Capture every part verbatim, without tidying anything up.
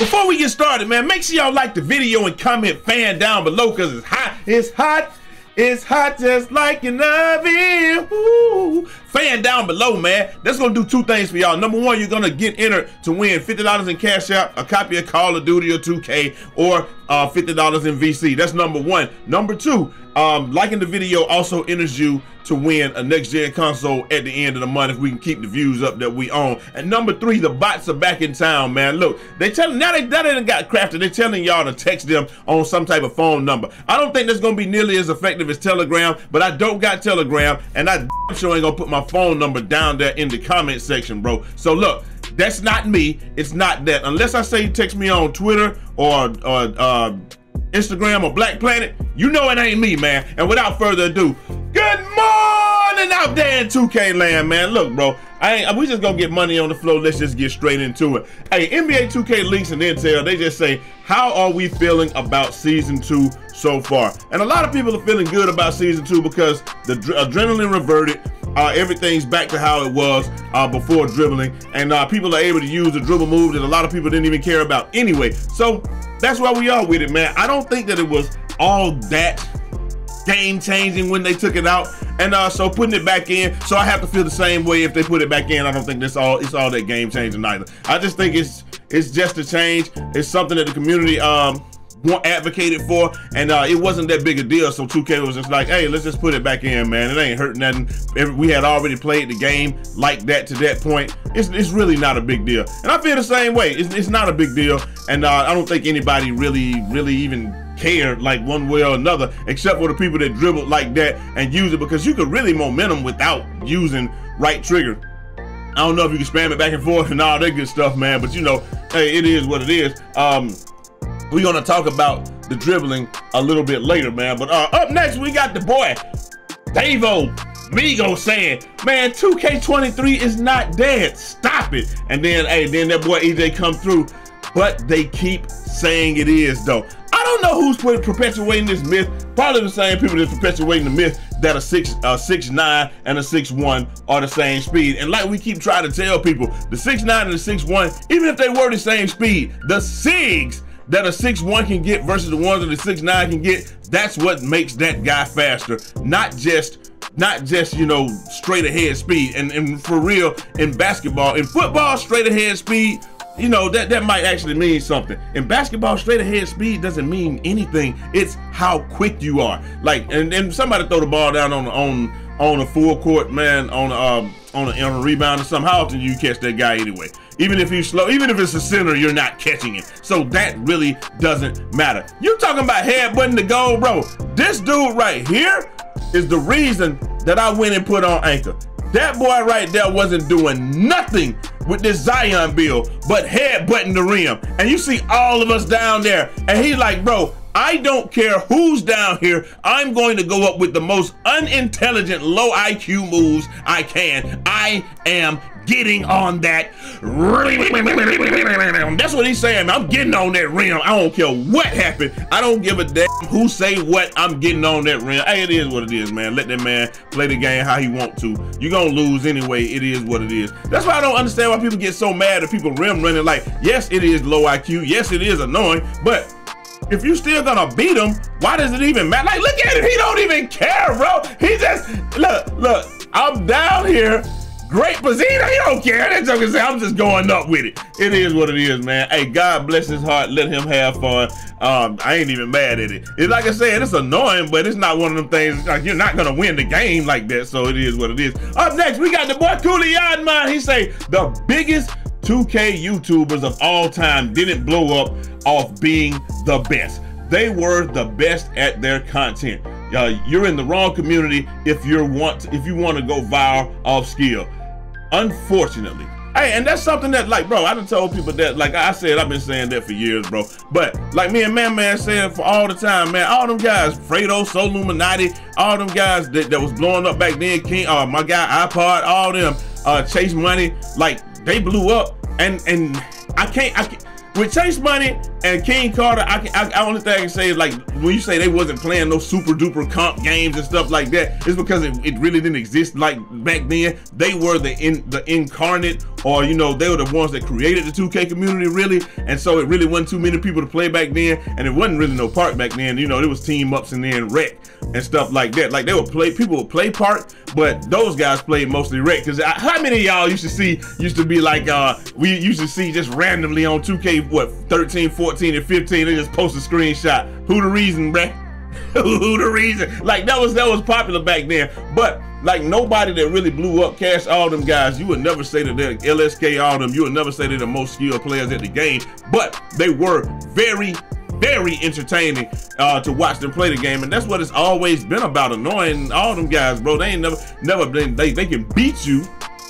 Before we get started, man, make sure y'all like the video and comment fan down below, because it's hot. It's hot. It's hot just like an oven. Ooh. Fan down below, man. That's going to do two things for y'all. Number one, you're going to get entered to win fifty dollars in cash out, a copy of Call of Duty or two K, or uh, fifty dollars in V C. That's number one. Number two, um, liking the video also enters you to win a next-gen console at the end of the month if we can keep the views up that we own. And number three, the bots are back in town, man. Look, they tell, now they, now they done got crafted. They're telling y'all to text them on some type of phone number. I don't think that's going to be nearly as effective as Telegram, but I don't got Telegram, and I sure ain't going to put my phone number down there in the comment section, bro. So look, that's not me, it's not that, unless I say you text me on Twitter or, or uh, Instagram or Black Planet, you know it ain't me, man. And without further ado, good morning out there in two K land, man. Look, bro, I ain't, we just gonna get money on the flow. Let's just get straight into it. Hey, N B A two K leaks and intel, they just say, how are we feeling about season two so far? And a lot of people are feeling good about season two because the adrenaline reverted. Uh, everything's back to how it was uh, before dribbling, and uh, people are able to use the dribble move that a lot of people didn't even care about anyway. So that's why we are with it, man. I don't think that it was all that game-changing when they took it out, and uh, so putting it back in, so I have to feel the same way if they put it back in. I don't think that's all. It's all that game-changing either. I just think it's it's just a change. It's something that the community um, advocated for, and uh, it wasn't that big a deal, so two K was just like, hey, let's just put it back in, man. It ain't hurting nothing. We had already played the game like that to that point. It's, it's really not a big deal, and I feel the same way. It's, it's not a big deal, and uh, I don't think anybody really, really even care like one way or another, except for the people that dribbled like that and use it, because you could really momentum without using right trigger. I don't know if you can spam it back and forth and all that good stuff, man, but you know, hey, it is what it is. Um, We're gonna talk about the dribbling a little bit later, man. But uh, up next, we got the boy, Davo Migo, saying, man, two K twenty-three is not dead, stop it. And then, hey, then that boy E J come through, but they keep saying it is, though. I don't know who's perpetuating this myth. Probably the same people that's perpetuating the myth that a six, a six nine and a six one are the same speed. And like we keep trying to tell people, the six nine and the six one, even if they were the same speed, the SIGs that a six one can get versus the ones that a six nine can get, that's what makes that guy faster. Not just, not just you know, straight ahead speed. And, and for real, in basketball, in football, straight ahead speed, you know, that, that might actually mean something. In basketball, straight ahead speed doesn't mean anything. It's how quick you are. Like, and, and somebody throw the ball down on, on, on a full court, man, on, um, on, a, on a rebound or something. How often do you catch that guy anyway? Even if he's slow, even if it's a center, you're not catching it. So that really doesn't matter. You talking about headbutting the goal, bro. This dude right here is the reason that I went and put on anchor. That boy right there wasn't doing nothing with this Zion build but headbutting the rim. And you see all of us down there. And he's like, bro, I don't care who's down here. I'm going to go up with the most unintelligent, low I Q moves I can. I am getting on that. That's what he's saying. I'm getting on that rim. I don't care what happened. I don't give a damn who say what. I'm getting on that rim. Hey, it is what it is, man. Let that man play the game how he want to. You're going to lose anyway. It is what it is. That's why I don't understand why people get so mad at people rim running. Like, yes, it is low I Q. Yes, it is annoying, but if you still gonna beat him, why does it even matter? Like, look at him, he don't even care, bro. He just, look, look, I'm down here, great position, he don't care. That's what I'm saying, I'm just going up with it. It is what it is, man. Hey, God bless his heart, let him have fun. Um, I ain't even mad at it. It's like I said, it's annoying, but it's not one of them things, like you're not gonna win the game like that, so it is what it is. Up next, we got the boy Kulian, man. He say, the biggest two K YouTubers of all time didn't blow up off being the best. They were the best at their content. Uh, you're in the wrong community if you want if you want to go viral off skill, unfortunately. Hey, and that's something that, like, bro, I done told people that, like I said, I've been saying that for years, bro. But, like me and Man Man said for all the time, man, all them guys, Fredo, Soluminati, all them guys that, that was blowing up back then, King, uh, my guy, iPod, all them, uh, Chase Money, like, they blew up, and and I can't, I can't with Chase Money and King Carter. I can, I, I only thing I can say is, like, when you say they wasn't playing no super duper comp games and stuff like that, it's because it, it really didn't exist like back then. They were the in the incarnate or you know, they were the ones that created the two K community really, and so it really wasn't too many people to play back then, and it wasn't really no park back then. You know, there was team ups and then rec and stuff like that. Like they would play, people would play park, but those guys played mostly rec. Cause I, how many of y'all used to see used to be like uh we used to see just randomly on two K what thirteen, fourteen, and fifteen they just post a screenshot. Who the reason, bruh? Who the reason? Like that was that was popular back then, but. Like nobody that really blew up, Cash, all them guys, you would never say that they're L S K, all them, you would never say they're the most skilled players at the game, but they were very, very entertaining uh, to watch them play the game, and that's what it's always been about, annoying all them guys, bro. They ain't never, never been, they, they can beat you,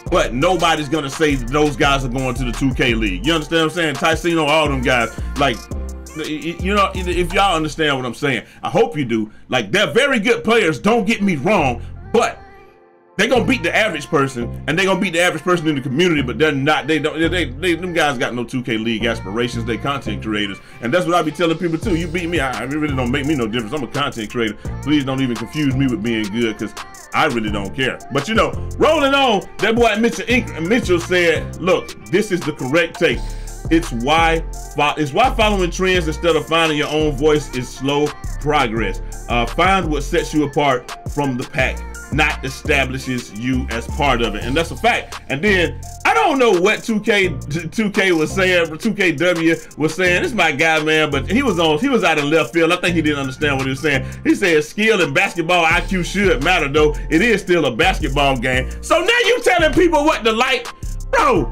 but nobody's gonna say that those guys are going to the two K League. You understand what I'm saying? Ticino, all them guys, like, you know, if y'all understand what I'm saying, I hope you do. Like, they're very good players, don't get me wrong, but they gonna beat the average person, and they gonna beat the average person in the community, but they're not, they don't, they, they, them guys got no two K League aspirations, they content creators. And that's what I be telling people too, you beat me, I, it really don't make me no difference, I'm a content creator. Please don't even confuse me with being good, cause I really don't care. But you know, rolling on, that boy Mitchell, Mitchell said, look, this is the correct take. It's why, it's why following trends instead of finding your own voice is slow progress. Uh, find what sets you apart from the pack, not establishes you as part of it, and that's a fact. And then I don't know what two K was saying, two K W was saying, this is my guy, man, but he was on, he was out of left field. I think he didn't understand what he was saying. He said skill and basketball I Q should matter, though it is still a basketball game. So now you telling people what to like, bro.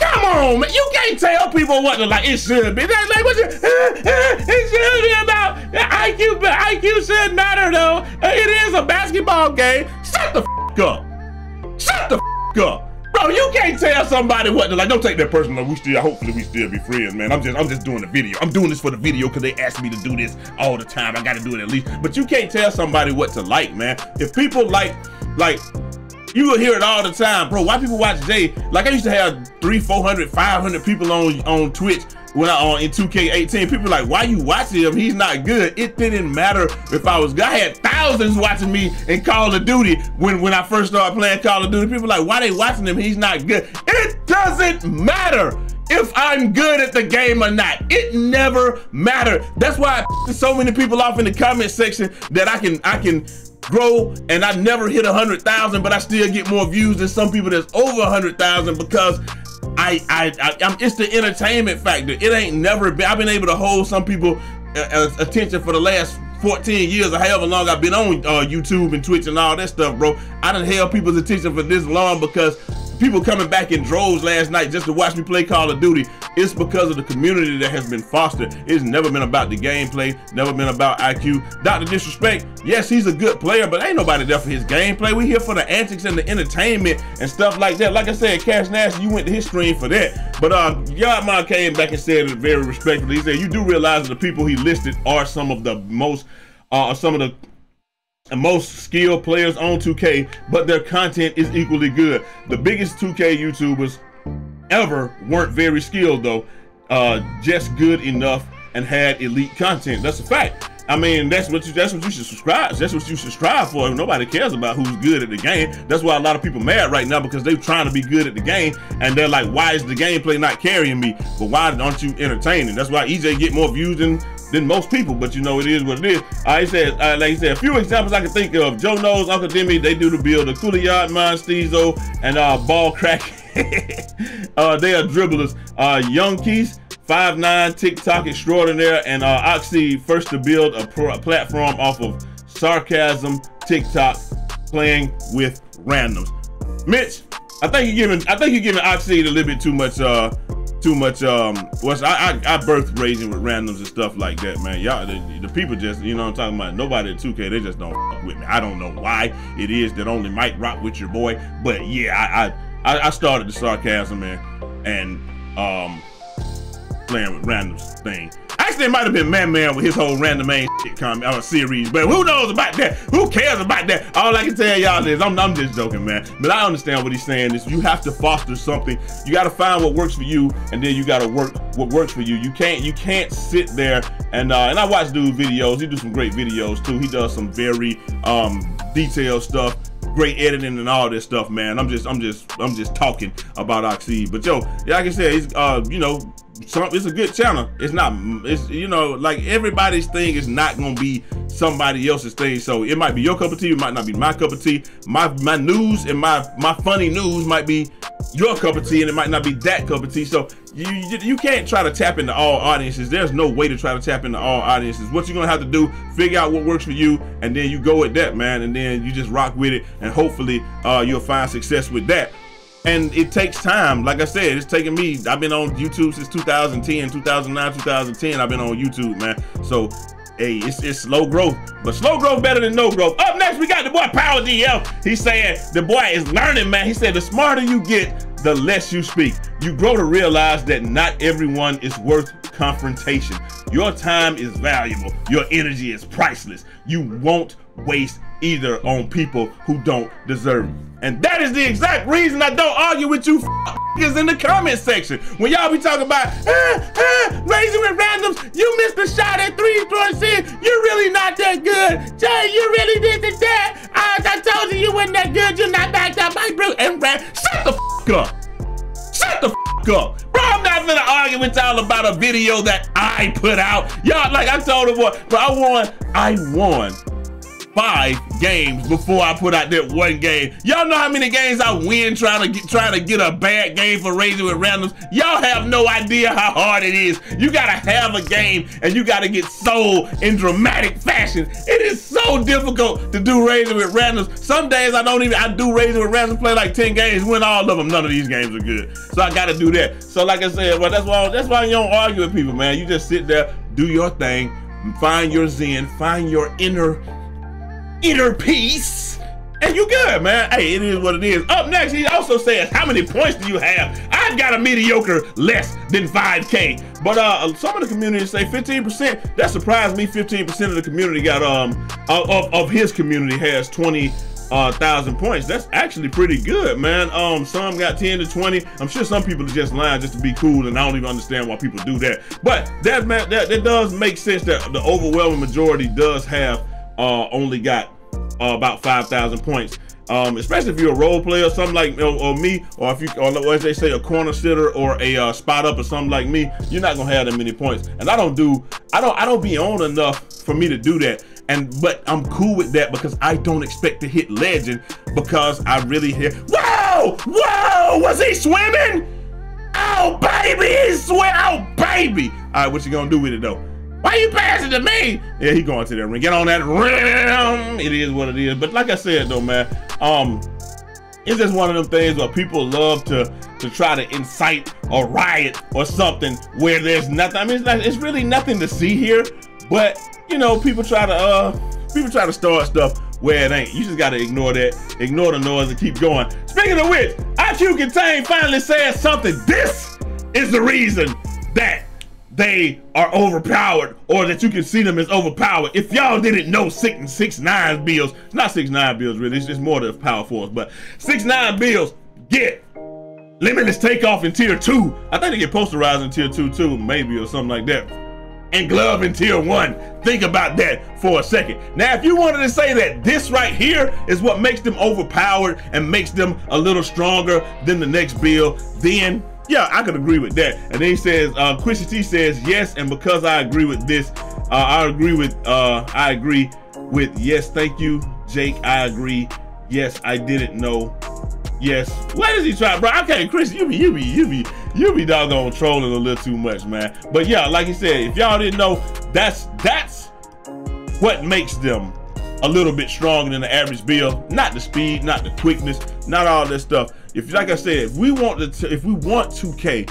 Come on, man. You can't tell people what to like. It should be. That's like, what you, uh, uh, it should be about I Q, but I Q should matter, though. It is a basketball game. Shut the f up. Shut the f up. Bro, you can't tell somebody what to like. Don't take that personal. We still, hopefully we still be friends, man. I'm just, I'm just doing the video. I'm doing this for the video because they ask me to do this all the time. I got to do it at least. But you can't tell somebody what to like, man. If people like, like, you will hear it all the time, bro. Why people watch Jay? Like I used to have three, four hundred, five hundred people on on Twitch when I on in two K eighteen. People like, why you watching him? He's not good. It didn't matter if I was good. I had thousands watching me in Call of Duty when when I first started playing Call of Duty. People like, why they watching him? He's not good. It doesn't matter if I'm good at the game or not. It never mattered. That's why I pissed so many people off in the comment section that I can I can. grow, and I never hit a hundred thousand, but I still get more views than some people that's over a hundred thousand because I, I, I, I'm. It's the entertainment factor. It ain't never been. I've been able to hold some people uh, attention for the last fourteen years or however long I've been on uh, YouTube and Twitch and all that stuff, bro. I done held people's attention for this long because people coming back in droves last night just to watch me play Call of Duty. It's because of the community that has been fostered. It's never been about the gameplay, never been about I Q. Doctor Disrespect, yes, he's a good player, but ain't nobody there for his gameplay. We here for the antics and the entertainment and stuff like that. Like I said, Cash Nash, you went to his stream for that. But uh, Yardman came back and said it very respectfully. He said, you do realize that the people he listed are some of the most, uh, some of the, and most skilled players on two K, but their content is equally good. The biggest two K YouTubers ever weren't very skilled though, uh, just good enough and had elite content. That's a fact. I mean, that's what you, that's what you should subscribe. That's what you should strive for. Nobody cares about who's good at the game. That's why a lot of people mad right now because they're trying to be good at the game and they're like, why is the gameplay not carrying me? But why aren't you entertaining? That's why E J get more views than than most people, but you know, it is what it is. I said, uh, like he said, a few examples I can think of. Joe Knows, Uncle Demi, they do the build, the Coolie Yard, Mine, Steezo, and uh, Ball Crack. uh, they are dribblers. Uh, Young Keys, five nine, TikTok Extraordinaire, and uh, Oxy, first to build a, pro a platform off of sarcasm, TikTok, playing with randoms. Mitch, I think you're giving, I think you're giving Oxy a little bit too much, uh, too much um what's I, I I birth raising with randoms and stuff like that, man. Y'all the, the people just, you know what I'm talking about, nobody at two K, they just don't fuck with me. I don't know why it is that only Mike rock with your boy, but yeah, I I I started the sarcasm, man, and um playing with randoms thing. Actually, it might have been Man Man with his whole random main shit comment or series, but who knows about that? Who cares about that? All I can tell y'all is I'm, I'm just joking, man. But I understand what he's saying is you have to foster something. You got to find what works for you, and then you got to work what works for you. You can't you can't sit there and uh, and I watch dude videos. He do some great videos too. He does some very um, detailed stuff. great editing and all this stuff, man. I'm just, I'm just, I'm just talking about Oxy. But yo, like I said, it's, uh, you know, some, it's a good channel. It's not, it's, you know, like everybody's thing is not gonna be somebody else's thing. So it might be your cup of tea, it might not be my cup of tea. My my news and my my funny news might be your cup of tea, and it might not be that cup of tea. So you you, you can't try to tap into all audiences. There's no way to try to tap into all audiences. What you're gonna have to do, figure out what works for you, and then you go with that, man. And then you just rock with it, and hopefully uh, you'll find success with that. And it takes time. Like I said, it's taken me, I've been on YouTube since two thousand ten, two thousand nine, two thousand ten, I've been on YouTube, man. So, hey, it's, it's slow growth, but slow growth better than no growth. Up next, we got the boy Power D F. He's saying the boy is learning, man. He said the smarter you get, the less you speak. You grow to realize that not everyone is worth confrontation. Your time is valuable. Your energy is priceless. You won't waste either on people who don't deserve it. And that is the exact reason I don't argue with you f***ers in the comment section. When y'all be talking about, ah, ah, raising with randoms, you missed the shot at three points in, you're really not that good. Jay, you really did the that. I, I told you you wasn't that good, you're not backed up by Bruce and Brad. Shut the f*** up. Shut the f*** up. Bro, I'm not gonna argue with y'all about a video that I put out. Y'all, like I told the boy, but I won, I won. five games before I put out that one game. Y'all know how many games I win trying to get trying to get a bad game for raising with randoms? Y'all have no idea how hard it is. You gotta have a game and you gotta get sold in dramatic fashion. It is so difficult to do raising with randoms. Some days I don't even, I do raising with randoms, play like ten games, win all of them. None of these games are good. So I gotta do that. So like I said, well, that's why that's why you don't argue with people, man. You just sit there, do your thing, find your zen, find your inner inner peace, and you good, man. Hey, it is what it is. Up next, he also says, how many points do you have? I've got a mediocre less than five K. But uh, some of the community say fifteen percent. That surprised me. fifteen percent of the community got, um, of, of his community has twenty thousand points. That's actually pretty good, man. Um, some got ten to twenty. I'm sure some people are just lying just to be cool, and I don't even understand why people do that. But that, that, that does make sense that the overwhelming majority does have Uh, only got uh, about five thousand points, um, especially if you're a role player, something like or, or me, or if you, or as they say, a corner sitter or a uh, spot up or something like me, you're not gonna have that many points. And I don't do, I don't, I don't be on enough for me to do that. And but I'm cool with that because I don't expect to hit legend because I really hear. Whoa, whoa, was he swimming? Oh baby, he swim. Oh baby. All right, what you gonna do with it though? Why you passing to me? Yeah, he going to that ring. Get on that rim. It is what it is. But like I said though, man, um, it's just one of them things where people love to to try to incite a riot or something where there's nothing. I mean, it's, not, it's really nothing to see here. But you know, people try to uh, people try to start stuff where it ain't. You just gotta ignore that, ignore the noise, and keep going. Speaking of which, I Q Contain finally says something. This is the reason that they are overpowered, or that you can see them as overpowered. If y'all didn't know, six and six nine bills, it's not six nine bills really, it's just more the power force, but six nine bills get limitless takeoff in tier two. I think they get posterized in tier two too, maybe, or something like that. And glove in tier one. Think about that for a second. Now, if you wanted to say that this right here is what makes them overpowered and makes them a little stronger than the next build, then yeah, I could agree with that. And then he says, uh, Quisha T says, yes, and because I agree with this, uh, I agree with, uh, I agree with, yes, thank you, Jake, I agree, yes, I didn't know, yes. What is he trying, bro? Okay, Chris, you be, you be, you be, you be doggone trolling a little too much, man. But yeah, like he said, if y'all didn't know, that's, that's what makes them a little bit stronger than the average build. Not the speed, not the quickness, not all this stuff. If, like I said, if we want to, if we want two K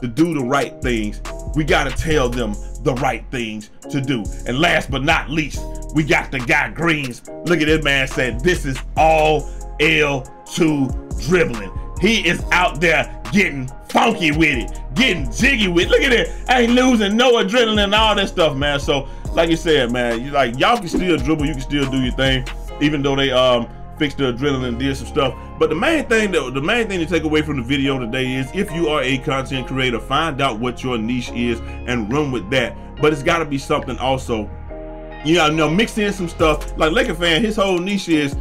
to do the right things, we gotta tell them the right things to do. And last but not least, we got the guy Greens. Look at this man saying, this is all L two dribbling. He is out there getting funky with it, getting jiggy with it. Look at it, I ain't losing no adrenaline and all that stuff, man. So, like you said, man, you like y'all can still dribble, you can still do your thing, even though they um fixed the adrenaline and did some stuff. But the main thing that the main thing to take away from the video today is, if you are a content creator, find out what your niche is and run with that. But it's got to be something also, you know, you know, mix in some stuff. Like Laker fan, his whole niche is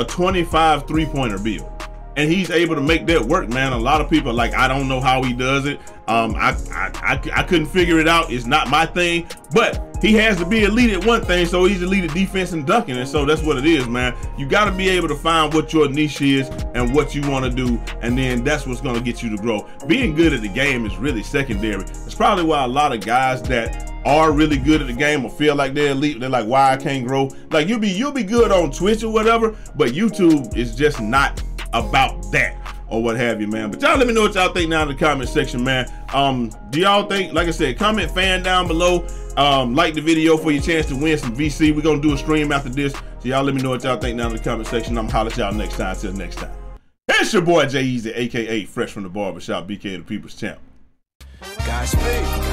a twenty-five three-pointer bill. And he's able to make that work, man. A lot of people are like, I don't know how he does it. Um, I, I, I, I couldn't figure it out. It's not my thing. But he has to be elite at one thing, so he's elite at defense and dunking. And so that's what it is, man. You got to be able to find what your niche is and what you want to do, and then that's what's going to get you to grow. Being good at the game is really secondary. That's probably why a lot of guys that are really good at the game or feel like they're elite, they're like, why I can't grow. Like, you'll be, you'll be good on Twitch or whatever, but YouTube is just not about that or what have you, man. But y'all let me know what y'all think down in the comment section, man. Um do y'all think, like I said, comment fan down below, um like the video for your chance to win some V C. We're gonna do a stream after this, so y'all let me know what y'all think down in the comment section. I'm gonna holler at y'all next time. Till next time, it's your boy Jai Eazy, aka Fresh from the Barbershop, B K the People's Champ. Godspeed.